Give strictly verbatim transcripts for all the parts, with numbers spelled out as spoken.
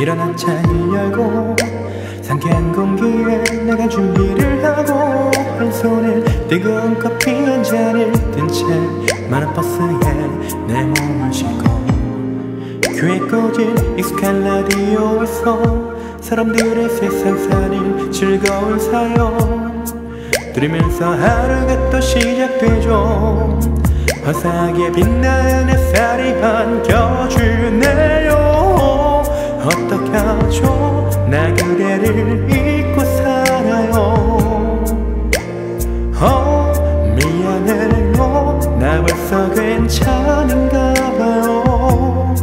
일어나 창을 열고 상쾌한 공기에 내가 준비를 하고 한 손엔 뜨거운 커피 한 잔을 든 채 만화버스에 내 몸을 싣고 귀에 꽂힌 익숙한 라디오에서 사람들의 세상살이 즐거운 사연 들으면서 하루가 또 시작되죠. 화사하게 빛나는 햇살이 반겨주네요. 어떻게 하죠? 나 그대를 잊고 살아요. 어, 미안해요. 나 벌써 괜찮은가 봐요.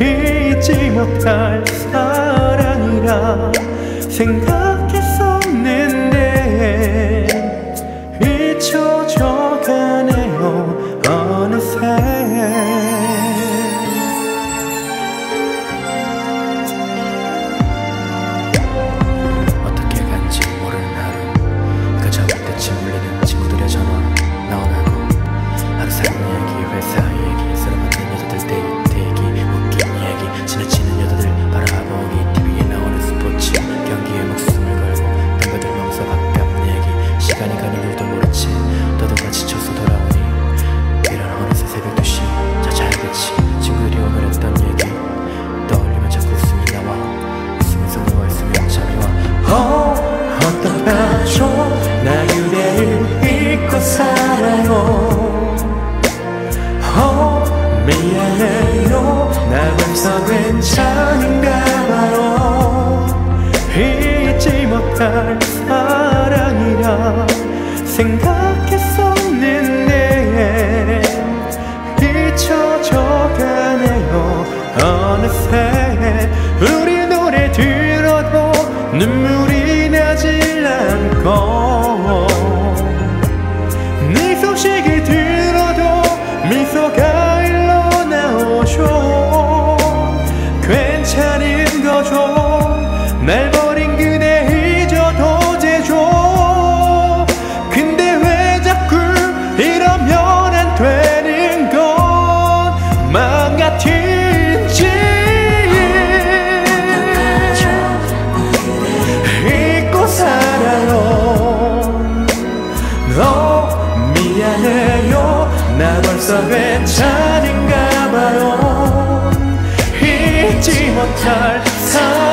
잊지 못할 사랑이라 생각했었는데 잊혀져 가네요 어느새. 나 그대를 잊고 살아요. 어, 미안해요. 나 벌써 괜찮은가 봐요. 잊지 못할 사랑이라 생각했었는데 잊혀져 가네요 어느새. 우리 노래 들어도 눈물이 나질 않고 네 소식을 들어도 미소가 흘러나오죠. 괜찮은 거죠. 날 버린 그대 잊어도 되죠. 근데 왜 자꾸 이러면 안 되는 것만 같은지 잊고 살아요. 미안해요. 나 벌써 괜찮은가 봐요. 잊지 못할 사람